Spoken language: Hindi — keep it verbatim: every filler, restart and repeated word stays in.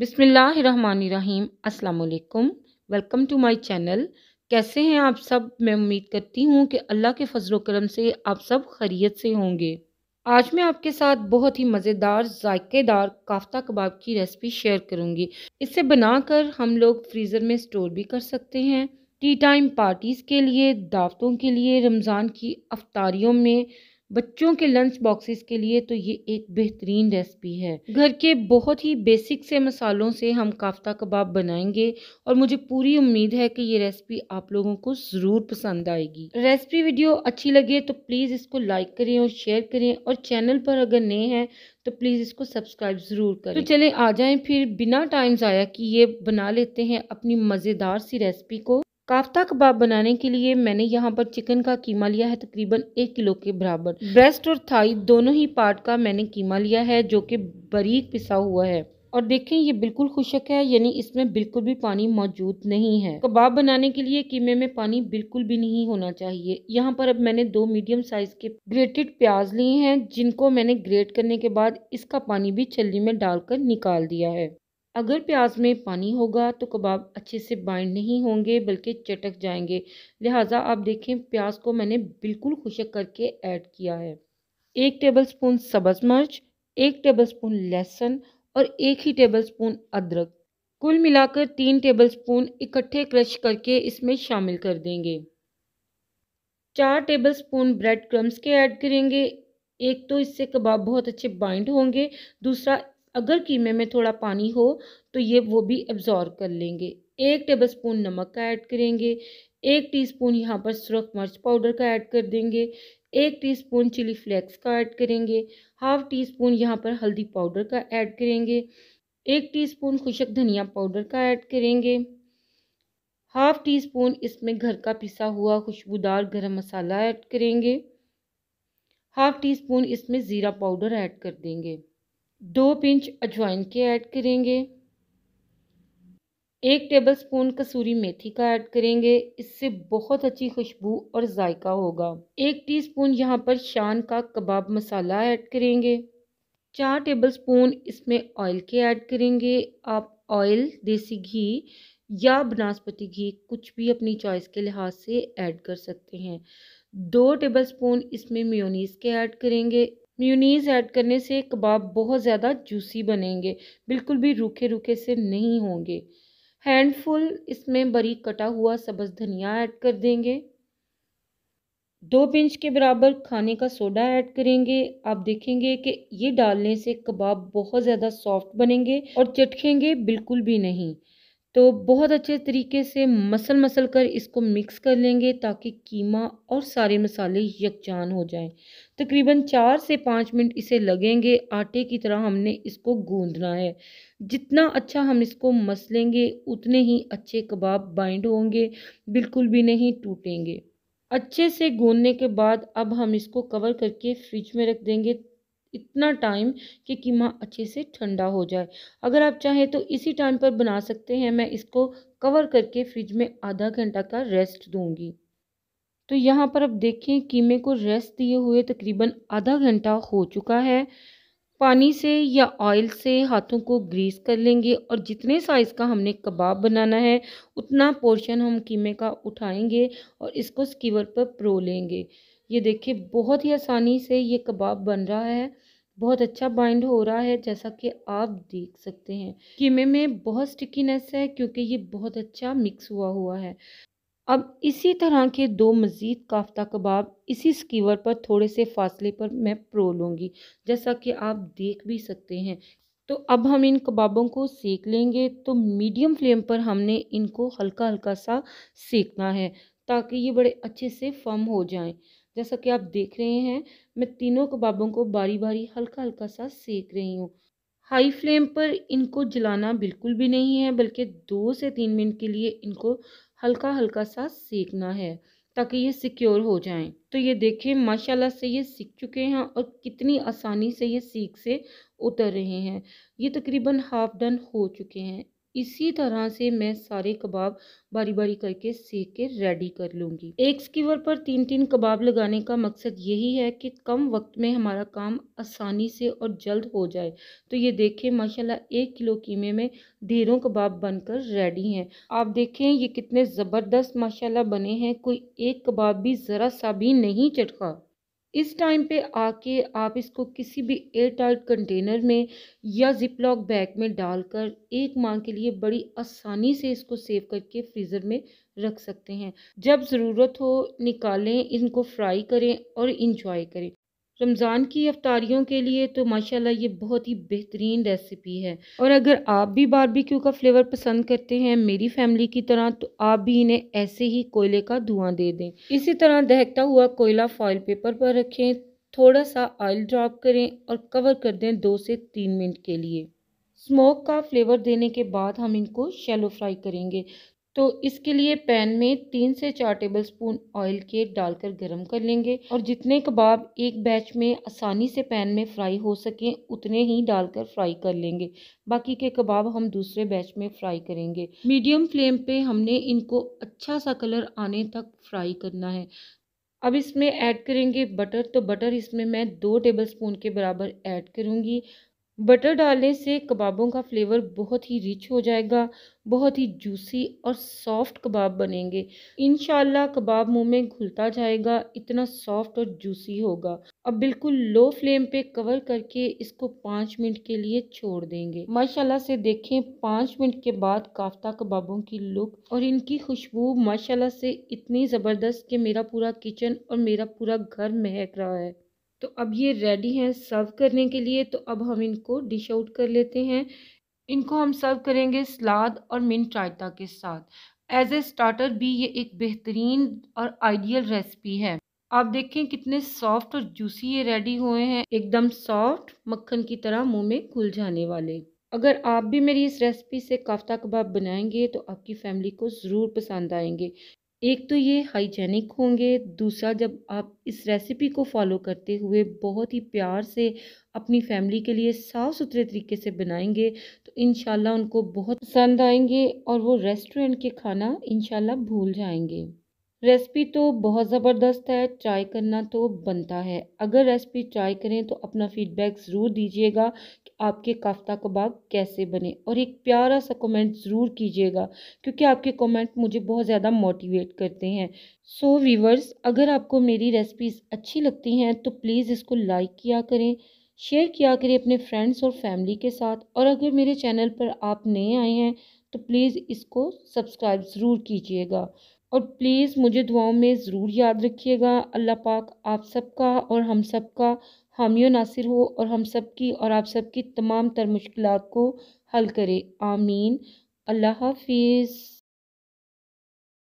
बिस्मिल्लाहिर्रहमानिर्रहीम, अस्सलामुअलैकुम। Welcome to my channel. कैसे हैं आप सब? मैं उम्मीद करती हूँ कि अल्लाह के फजलो करम से आप सब खैरियत से होंगे। आज मैं आपके साथ बहुत ही मज़ेदार जायकेदार काफ्ता कबाब की रेसिपी शेयर करूँगी। इसे बनाकर हम लोग फ्रीज़र में स्टोर भी कर सकते हैं, टी टाइम पार्टीज़ के लिए, दावतों के लिए, रमज़ान की अफ्तारियों में, बच्चों के लंच बॉक्सेस के लिए। तो ये एक बेहतरीन रेसिपी है। घर के बहुत ही बेसिक से मसालों से हम काफ्ता कबाब बनाएंगे और मुझे पूरी उम्मीद है कि ये रेसिपी आप लोगों को ज़रूर पसंद आएगी। रेसिपी वीडियो अच्छी लगे तो प्लीज़ इसको लाइक करें और शेयर करें, और चैनल पर अगर नए हैं तो प्लीज़ इसको सब्सक्राइब ज़रूर करें। तो चले आ जाएँ फिर बिना टाइम ज़ाया किए बना लेते हैं अपनी मज़ेदार सी रेसिपी को। काफ्ता कबाब बनाने के लिए मैंने यहाँ पर चिकन का कीमा लिया है तकरीबन एक किलो के बराबर। ब्रेस्ट और थाई दोनों ही पार्ट का मैंने कीमा लिया है जो कि बारीक पिसा हुआ है, और देखें ये बिल्कुल खुशक है, यानी इसमें बिल्कुल भी पानी मौजूद नहीं है। कबाब बनाने के लिए कीमे में पानी बिल्कुल भी नहीं होना चाहिए। यहाँ पर अब मैंने दो मीडियम साइज के ग्रेटेड प्याज लिए हैं, जिनको मैंने ग्रेट करने के बाद इसका पानी भी छलनी में डालकर निकाल दिया है। अगर प्याज में पानी होगा तो कबाब अच्छे से बाइंड नहीं होंगे बल्कि चटक जाएंगे, लिहाजा आप देखें प्याज को मैंने बिल्कुल खुशक करके ऐड किया है। एक टेबलस्पून सब्ज़ मिर्च, एक टेबलस्पून लहसुन और एक ही टेबलस्पून अदरक, कुल मिलाकर तीन टेबलस्पून इकट्ठे क्रश करके इसमें शामिल कर देंगे। चार टेबलस्पून ब्रेड क्रम्स के ऐड करेंगे, एक तो इससे कबाब बहुत अच्छे बाइंड होंगे, दूसरा अगर कीमे में थोड़ा पानी हो तो ये वो भी एब्जॉर्ब कर लेंगे। एक टेबलस्पून नमक का ऐड करेंगे, एक टीस्पून यहाँ पर सुरख मिर्च पाउडर का ऐड कर देंगे, एक टीस्पून चिली फ्लेक्स का ऐड करेंगे, हाफ टी स्पून यहाँ पर हल्दी पाउडर का ऐड करेंगे, एक टीस्पून खुशक धनिया पाउडर का ऐड करेंगे, हाफ टी स्पून इसमें घर का पिसा हुआ खुशबूदार गरम मसाला ऐड करेंगे, हाफ टी स्पून इसमें ज़ीरा पाउडर ऐड कर देंगे, दो पिंच अजवाइन के ऐड करेंगे, एक टेबलस्पून कसूरी मेथी का ऐड करेंगे, इससे बहुत अच्छी खुशबू और जायका होगा। एक टीस्पून यहाँ पर शान का कबाब मसाला ऐड करेंगे, चार टेबलस्पून इसमें ऑयल के ऐड करेंगे। आप ऑयल, देसी घी या बनास्पति घी, कुछ भी अपनी चॉइस के लिहाज से ऐड कर सकते हैं। दो टेबलस्पून इसमें मेयोनीज़ के ऐड करेंगे। मेयोनीज़ ऐड करने से कबाब बहुत ज़्यादा जूसी बनेंगे, बिल्कुल भी रूखे रूखे से नहीं होंगे। हैंडफुल इसमें बारीक कटा हुआ सब्ज़ धनिया ऐड कर देंगे, दो पिंच के बराबर खाने का सोडा ऐड करेंगे। आप देखेंगे कि ये डालने से कबाब बहुत ज़्यादा सॉफ्ट बनेंगे और चटकेंगे बिल्कुल भी नहीं। तो बहुत अच्छे तरीके से मसल मसल कर इसको मिक्स कर लेंगे ताकि कीमा और सारे मसाले यकजान हो जाएं। तकरीबन चार से पाँच मिनट इसे लगेंगे, आटे की तरह हमने इसको गूंदना है। जितना अच्छा हम इसको मसलेंगे उतने ही अच्छे कबाब बाइंड होंगे, बिल्कुल भी नहीं टूटेंगे। अच्छे से गूंदने के बाद अब हम इसको कवर करके फ्रिज में रख देंगे इतना टाइम कि कीमा अच्छे से ठंडा हो जाए। अगर आप चाहें तो इसी टाइम पर बना सकते हैं। मैं इसको कवर करके फ्रिज में आधा घंटा का रेस्ट दूंगी। तो यहाँ पर आप देखें कीमे को रेस्ट दिए हुए तकरीबन आधा घंटा हो चुका है। पानी से या ऑयल से हाथों को ग्रीस कर लेंगे और जितने साइज़ का हमने कबाब बनाना है उतना पोर्शन हम कीमे का उठाएंगे और इसको स्कीवर पर परो लेंगे। ये देखिए बहुत ही आसानी से ये कबाब बन रहा है, बहुत अच्छा बाइंड हो रहा है, जैसा कि आप देख सकते हैं। कीमे में बहुत स्टिकीनेस है क्योंकि ये बहुत अच्छा मिक्स हुआ हुआ है। अब इसी तरह के दो मज़ीद काफ्ता कबाब इसी स्कीवर पर थोड़े से फासले पर मैं परो लूँगी, जैसा कि आप देख भी सकते हैं। तो अब हम इन कबाबों को सेक लेंगे। तो मीडियम फ्लेम पर हमने इनको हल्का हल्का सा सेकना है ताकि ये बड़े अच्छे से फर्म हो जाएँ। जैसा कि आप देख रहे हैं मैं तीनों कबाबों को बारी बारी हल्का हल्का सा सेक रही हूँ। हाई फ्लेम पर इनको जलाना बिल्कुल भी नहीं है, बल्कि दो से तीन मिनट के लिए इनको हल्का हल्का सा सेकना है ताकि ये सिक्योर हो जाएं। तो ये देखें माशाल्लाह से ये सीख चुके हैं और कितनी आसानी से ये सीख से उतर रहे हैं। ये तकरीबन हाफ डन हो चुके हैं। इसी तरह से मैं सारे कबाब बारी बारी करके सेक के रेडी कर लूँगी। एक स्कीवर पर तीन तीन कबाब लगाने का मकसद यही है कि कम वक्त में हमारा काम आसानी से और जल्द हो जाए। तो ये देखें माशाल्लाह एक किलो कीमे में ढेरों कबाब बनकर रेडी हैं। आप देखें ये कितने ज़बरदस्त माशाल्लाह बने हैं, कोई एक कबाब भी ज़रा सा भी नहीं चटका। इस टाइम पे आके आप इसको किसी भी एयर टाइट कंटेनर में या जिपलॉक बैग में डालकर एक माह के लिए बड़ी आसानी से इसको सेव करके फ्रीज़र में रख सकते हैं। जब ज़रूरत हो निकालें, इनको फ्राई करें और इंजॉय करें। रमज़ान की अफ्तारियों के लिए तो माशाल्लाह ये बहुत ही बेहतरीन रेसिपी है। और अगर आप भी बारबेक्यू का फ्लेवर पसंद करते हैं मेरी फैमिली की तरह, तो आप भी इन्हें ऐसे ही कोयले का धुआं दे दें। इसी तरह दहकता हुआ कोयला फॉइल पेपर पर रखें, थोड़ा सा ऑयल ड्रॉप करें और कवर कर दें दो से तीन मिनट के लिए। स्मोक का फ्लेवर देने के बाद हम इनको शैलो फ्राई करेंगे। तो इसके लिए पैन में तीन से चार टेबलस्पून ऑयल के डालकर गरम कर लेंगे और जितने कबाब एक बैच में आसानी से पैन में फ्राई हो सकें उतने ही डालकर फ्राई कर लेंगे। बाकी के कबाब हम दूसरे बैच में फ्राई करेंगे। मीडियम फ्लेम पे हमने इनको अच्छा सा कलर आने तक फ्राई करना है। अब इसमें ऐड करेंगे बटर, तो बटर इसमें मैं दो टेबलस्पून के बराबर ऐड करूँगी। बटर डालने से कबाबों का फ्लेवर बहुत ही रिच हो जाएगा, बहुत ही जूसी और सॉफ्ट कबाब बनेंगे। इंशाल्लाह कबाब मुंह में घुलता जाएगा, इतना सॉफ्ट और जूसी होगा। अब बिल्कुल लो फ्लेम पे कवर करके इसको पाँच मिनट के लिए छोड़ देंगे। माशाल्लाह से देखें पाँच मिनट के बाद काफ्ता कबाबों की लुक और इनकी खुशबू माशाल्लाह से इतनी ज़बरदस्त कि मेरा पूरा किचन और मेरा पूरा घर महक रहा है। तो अब ये रेडी हैं सर्व करने के लिए। तो अब हम इनको डिश आउट कर लेते हैं। इनको हम सर्व करेंगे सलाद और मिंट रायता के साथ। एज ए स्टार्टर भी ये एक बेहतरीन और आइडियल रेसिपी है। आप देखें कितने सॉफ्ट और जूसी ये रेडी हुए हैं, एकदम सॉफ्ट मक्खन की तरह मुंह में घुल जाने वाले। अगर आप भी मेरी इस रेसिपी से काफ्ता कबाब बनाएंगे तो आपकी फैमिली को ज़रूर पसंद आएंगे। एक तो ये हाइजीनिक होंगे, दूसरा जब आप इस रेसिपी को फॉलो करते हुए बहुत ही प्यार से अपनी फैमिली के लिए साफ़ सुथरे तरीके से बनाएंगे तो इंशाल्लाह उनको बहुत पसंद आएंगे और वो रेस्टोरेंट के खाना इंशाल्लाह भूल जाएंगे। रेसिपी तो बहुत ज़बरदस्त है, ट्राई करना तो बनता है। अगर रेसिपी ट्राई करें तो अपना फ़ीडबैक ज़रूर दीजिएगा कि आपके काफ्ता कबाब कैसे बने, और एक प्यारा सा कमेंट ज़रूर कीजिएगा क्योंकि आपके कमेंट मुझे बहुत ज़्यादा मोटिवेट करते हैं। सो व्यूवर्स, अगर आपको मेरी रेसिपीज़ अच्छी लगती हैं तो प्लीज़ इसको लाइक किया करें, शेयर किया करें अपने फ्रेंड्स और फैमिली के साथ। और अगर मेरे चैनल पर आप नए आए हैं तो प्लीज़ इसको सब्सक्राइब ज़रूर कीजिएगा और प्लीज़ मुझे दुआओं में ज़रूर याद रखिएगा। अल्लाह पाक आप सबका और हम सबका हामी नासिर हो और हम सब की और आप सब की तमाम तर मुश्किलात को हल करे। आमीन। अल्लाह हाफिज़।